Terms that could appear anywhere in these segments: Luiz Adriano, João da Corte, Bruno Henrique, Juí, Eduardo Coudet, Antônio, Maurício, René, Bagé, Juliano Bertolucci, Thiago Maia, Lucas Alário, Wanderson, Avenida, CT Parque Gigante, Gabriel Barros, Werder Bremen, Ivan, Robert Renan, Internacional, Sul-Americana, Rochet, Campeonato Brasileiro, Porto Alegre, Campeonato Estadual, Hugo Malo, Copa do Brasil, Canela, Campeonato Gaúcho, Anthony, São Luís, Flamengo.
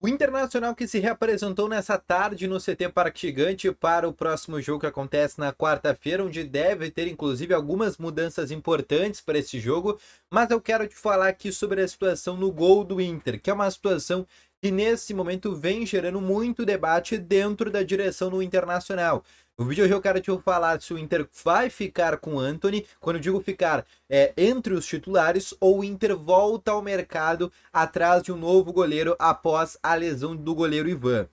O Internacional que se reapresentou nessa tarde no CT Parque Gigante para o próximo jogo que acontece na quarta-feira, onde deve ter inclusive algumas mudanças importantes para esse jogo, mas eu quero te falar aqui sobre a situação no gol do Inter, que é uma situação que nesse momento vem gerando muito debate dentro da direção do Internacional. No vídeo hoje eu quero te falar se o Inter vai ficar com o Anthony, quando eu digo ficar, é entre os titulares, ou o Inter volta ao mercado atrás de um novo goleiro após a lesão do goleiro Ivan.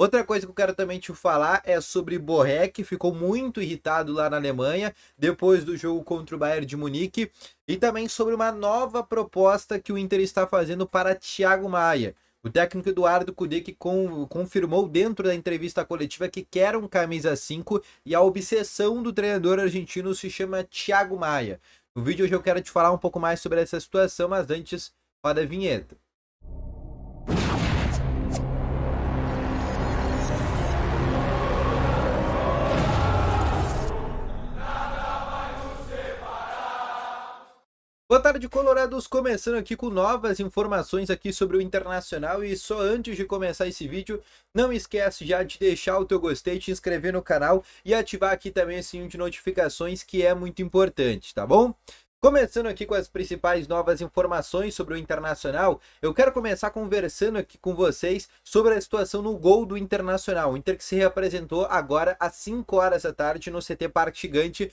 Outra coisa que eu quero também te falar é sobre Borré, que ficou muito irritado lá na Alemanha, depois do jogo contra o Bayern de Munique, e também sobre uma nova proposta que o Inter está fazendo para Thiago Maia. O técnico Eduardo Coudet que confirmou dentro da entrevista coletiva que quer um camisa 5 e a obsessão do treinador argentino se chama Thiago Maia. No vídeo hoje eu quero te falar um pouco mais sobre essa situação, mas antes, roda a vinheta. Boa tarde, Colorados, começando aqui com novas informações aqui sobre o Internacional. E só antes de começar esse vídeo, não esquece já de deixar o teu gostei, te inscrever no canal e ativar aqui também o sininho de notificações, que é muito importante, tá bom? Começando aqui com as principais novas informações sobre o Internacional, eu quero começar conversando aqui com vocês sobre a situação no gol do Internacional. O Inter que se reapresentou agora às 5 horas da tarde no CT Parque Gigante.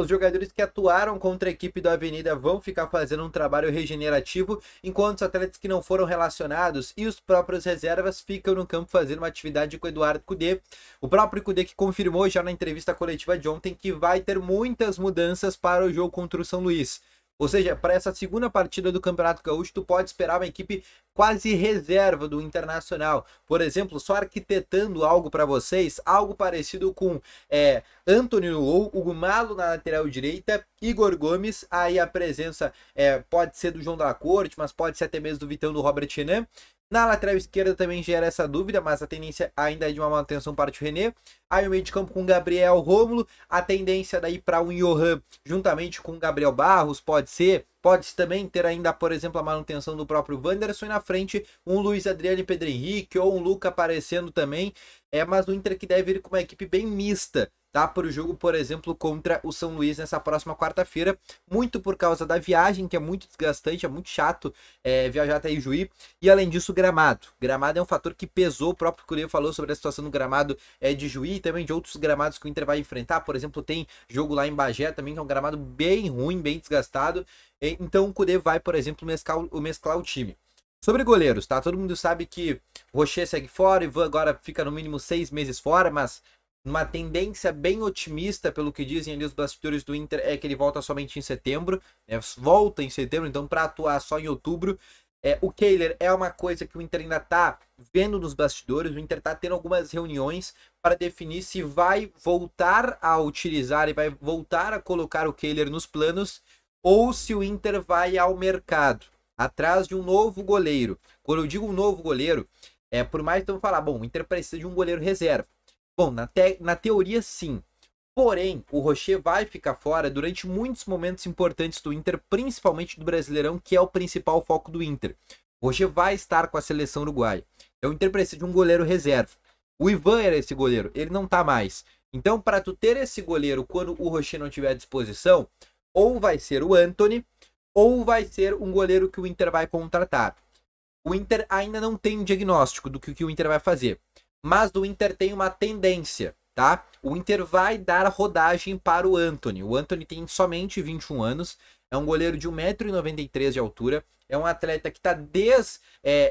Os jogadores que atuaram contra a equipe do Avenida vão ficar fazendo um trabalho regenerativo, enquanto os atletas que não foram relacionados e os próprios reservas ficam no campo fazendo uma atividade com o Eduardo Coudet. O próprio Coudet que confirmou já na entrevista coletiva de ontem que vai ter muitas mudanças para o jogo contra o São Luís. Ou seja, para essa segunda partida do Campeonato Gaúcho, tu pode esperar uma equipe quase reserva do Internacional. Por exemplo, só arquitetando algo para vocês, algo parecido com Antônio no gol, Hugo Malo na lateral direita, Igor Gomes, aí a presença pode ser do João da Corte, mas pode ser até mesmo do Vitão, do Robert Renan. Na lateral esquerda também gera essa dúvida, mas a tendência ainda é de uma manutenção para o René. Aí o meio de campo com Gabriel Rômulo, a tendência daí para o Yohan juntamente com o Gabriel Barros, pode ser. Pode também ter ainda, por exemplo, a manutenção do próprio Wanderson e na frente um Luiz Adriano e Pedro Henrique ou um Luca aparecendo também. Mas o Inter que deve ir com uma equipe bem mista, tá, para o jogo, por exemplo, contra o São Luís nessa próxima quarta-feira, muito por causa da viagem, que é muito desgastante, é muito chato viajar até Juí, e além disso o gramado. Gramado é um fator que pesou, o próprio Coudet falou sobre a situação do gramado de Juí, e também de outros gramados que o Inter vai enfrentar, por exemplo, tem jogo lá em Bagé também, que é um gramado bem ruim, bem desgastado, então o Coudet vai, por exemplo, mesclar o time. Sobre goleiros, tá, todo mundo sabe que Rochet segue fora, Ivan agora fica no mínimo 6 meses fora, mas uma tendência bem otimista, pelo que dizem ali os bastidores do Inter, é que ele volta somente em setembro, né? Volta em setembro, então para atuar só em outubro. O Keiller é uma coisa que o Inter ainda está vendo nos bastidores, o Inter está tendo algumas reuniões para definir se vai voltar a utilizar e vai voltar a colocar o Keiller nos planos, ou se o Inter vai ao mercado, atrás de um novo goleiro. Quando eu digo um novo goleiro, por mais que eu falar, bom, o Inter precisa de um goleiro reserva. Bom, na teoria sim, porém o Rochet vai ficar fora durante muitos momentos importantes do Inter, principalmente do Brasileirão, que é o principal foco do Inter. O Rochet vai estar com a seleção uruguaia, então o Inter precisa de um goleiro reserva. O Ivan era esse goleiro, ele não tá mais. Então para tu ter esse goleiro quando o Rochet não tiver à disposição, ou vai ser o Anthony, ou vai ser um goleiro que o Inter vai contratar. O Inter ainda não tem um diagnóstico do que o Inter vai fazer. Mas o Inter tem uma tendência, tá? O Inter vai dar rodagem para o Antony. O Antony tem somente 21 anos, é um goleiro de 1,93 m de altura, é um atleta que está desde...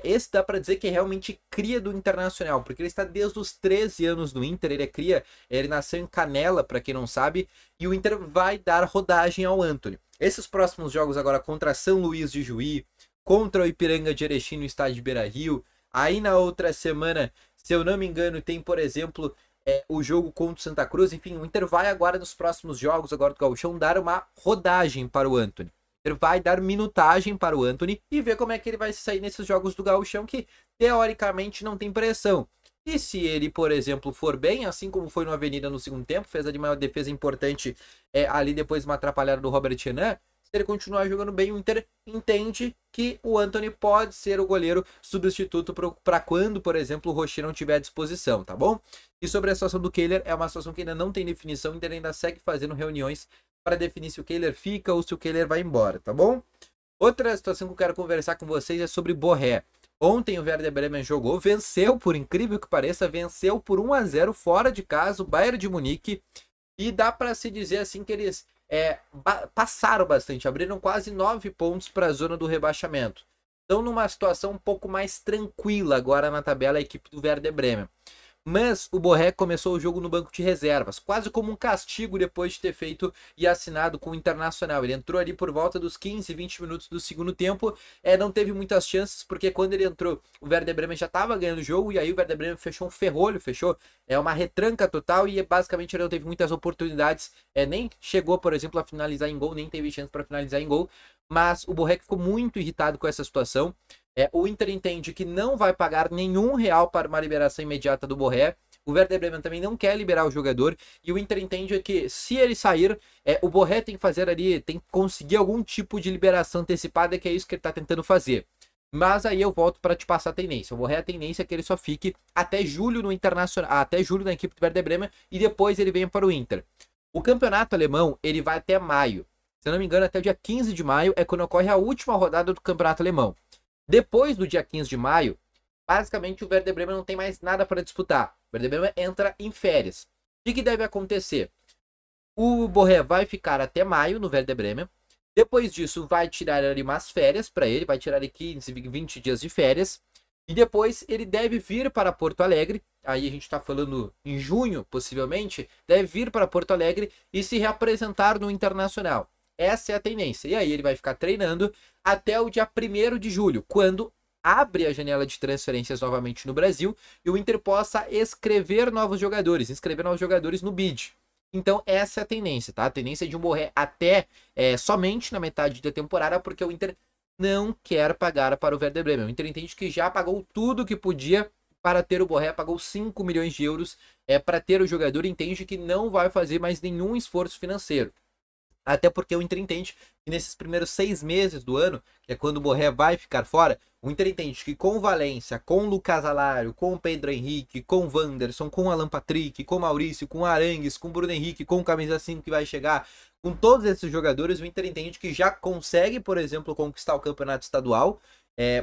esse dá para dizer que é realmente cria do Internacional, porque ele está desde os 13 anos do Inter, ele é cria, ele nasceu em Canela, para quem não sabe, e o Inter vai dar rodagem ao Antony. Esses próximos jogos agora contra São Luís de Juí, contra o Ipiranga de Erechim no estádio de Beira-Rio, aí na outra semana... Se eu não me engano, tem, por exemplo, o jogo contra o Santa Cruz. Enfim, o Inter vai agora nos próximos jogos agora do Gauchão dar uma rodagem para o Antony. O Inter vai dar minutagem para o Antony e ver como é que ele vai se sair nesses jogos do Gauchão que, teoricamente, não tem pressão. E se ele, por exemplo, for bem, assim como foi no Avenida no segundo tempo, fez ali uma defesa importante ali depois de uma atrapalhada do Robert Renan, ele continuar jogando bem, o Inter entende que o Anthony pode ser o goleiro substituto para quando, por exemplo, o Rochet não tiver à disposição, tá bom? E sobre a situação do Keller, é uma situação que ainda não tem definição, o Inter ainda segue fazendo reuniões para definir se o Keller fica ou se o Keller vai embora, tá bom? Outra situação que eu quero conversar com vocês é sobre Borré. Ontem o Werder Bremen jogou, venceu, por incrível que pareça, venceu por 1 a 0 fora de casa o Bayern de Munique. E dá para se dizer assim que eles passaram bastante, abriram quase 9 pontos para a zona do rebaixamento. Estão numa situação um pouco mais tranquila agora na tabela a equipe do Werder Bremen. Mas o Borré começou o jogo no banco de reservas, quase como um castigo depois de ter feito e assinado com o Internacional. Ele entrou ali por volta dos 15, 20 minutos do segundo tempo, não teve muitas chances, porque quando ele entrou, o Werder Bremen já estava ganhando o jogo, e aí o Werder Bremen fechou um ferrolho, fechou uma retranca total, e basicamente ele não teve muitas oportunidades, nem chegou, por exemplo, a finalizar em gol, nem teve chance para finalizar em gol, mas o Borré ficou muito irritado com essa situação. O Inter entende que não vai pagar nenhum real para uma liberação imediata do Borré. O Werder Bremen também não quer liberar o jogador. E o Inter entende que se ele sair, o Borré tem que fazer ali, tem que conseguir algum tipo de liberação antecipada, que é isso que ele está tentando fazer. Mas aí eu volto para te passar a tendência. O Borré, a tendência é que ele só fique até julho no Internacional, até julho na equipe do Werder Bremen, e depois ele venha para o Inter. O campeonato alemão, ele vai até maio. Se eu não me engano, até o dia 15 de maio é quando ocorre a última rodada do campeonato alemão. Depois do dia 15 de maio, basicamente o Werder Bremen não tem mais nada para disputar. O Werder Bremen entra em férias. O que deve acontecer? O Borré vai ficar até maio no Werder Bremen. Depois disso, vai tirar ali umas férias para ele. Vai tirar ali 15, 20 dias de férias. E depois ele deve vir para Porto Alegre. Aí a gente está falando em junho, possivelmente. Deve vir para Porto Alegre e se reapresentar no Internacional. Essa é a tendência. E aí ele vai ficar treinando até o dia 1º de julho, quando abre a janela de transferências novamente no Brasil e o Inter possa inscrever novos jogadores no BID. Então essa é a tendência, tá? A tendência é de um Borré até somente na metade da temporada, porque o Inter não quer pagar para o Werder Bremen. O Inter entende que já pagou tudo que podia para ter o Borré, pagou 5 milhões de euros para ter o jogador, entende que não vai fazer mais nenhum esforço financeiro. Até porque o Inter entende que nesses primeiros 6 meses do ano, que é quando o Borré vai ficar fora, o Inter entende que com o Valência, com o Lucas Alário, com o Pedro Henrique, com o Wanderson, com o Alan Patrick, com o Maurício, com o Arangues, com o Bruno Henrique, com o Camisa 5 que vai chegar, com todos esses jogadores, o Inter entende que já consegue, por exemplo, conquistar o campeonato estadual,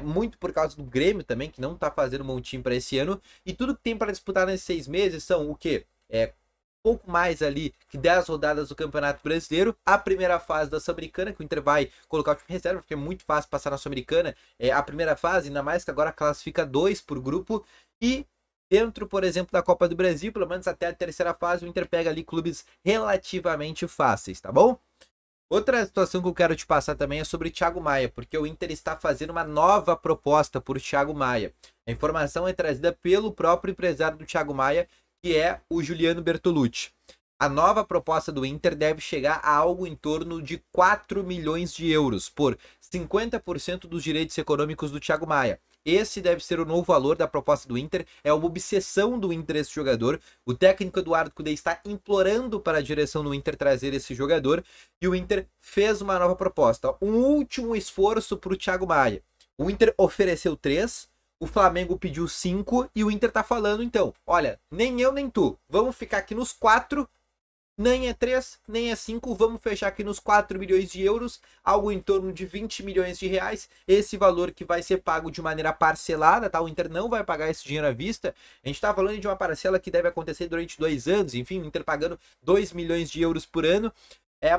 muito por causa do Grêmio também, que não tá fazendo um montinho para esse ano, e tudo que tem para disputar nesses 6 meses são o quê? Pouco mais ali que 10 rodadas do Campeonato Brasileiro, a primeira fase da Sul-Americana, que o Inter vai colocar o time reserva, porque é muito fácil passar na Sul-Americana, a primeira fase, ainda mais que agora classifica 2 por grupo, e dentro, por exemplo, da Copa do Brasil, pelo menos até a terceira fase, o Inter pega ali clubes relativamente fáceis, tá bom? Outra situação que eu quero te passar também é sobre Thiago Maia, porque o Inter está fazendo uma nova proposta por Thiago Maia. A informação é trazida pelo próprio empresário do Thiago Maia, que é o Juliano Bertolucci. A nova proposta do Inter deve chegar a algo em torno de 4 milhões de euros, por 50% dos direitos econômicos do Thiago Maia. Esse deve ser o novo valor da proposta do Inter, é uma obsessão do Inter esse jogador. O técnico Eduardo Coudet está implorando para a direção do Inter trazer esse jogador, e o Inter fez uma nova proposta. Um último esforço para o Thiago Maia. O Inter ofereceu 3, o Flamengo pediu 5 e o Inter tá falando, então, olha, nem eu nem tu, vamos ficar aqui nos 4, nem é 3, nem é 5, vamos fechar aqui nos 4 milhões de euros, algo em torno de 20 milhões de reais, esse valor que vai ser pago de maneira parcelada, tá? O Inter não vai pagar esse dinheiro à vista, a gente tá falando de uma parcela que deve acontecer durante 2 anos, enfim, o Inter pagando 2 milhões de euros por ano,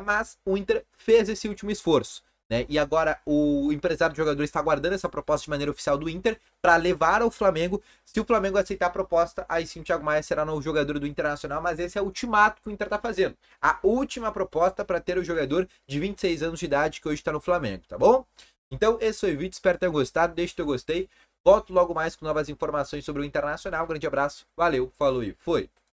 mas o Inter fez esse último esforço. Né? E agora o empresário do jogador está aguardando essa proposta de maneira oficial do Inter para levar ao Flamengo. Se o Flamengo aceitar a proposta, aí sim o Thiago Maia será novo jogador do Internacional, mas esse é o ultimato que o Inter está fazendo. A última proposta para ter o jogador de 26 anos de idade que hoje está no Flamengo, tá bom? Então esse foi o vídeo, espero que tenham gostado, deixe teu gostei. Volto logo mais com novas informações sobre o Internacional. Um grande abraço, valeu, falou e foi!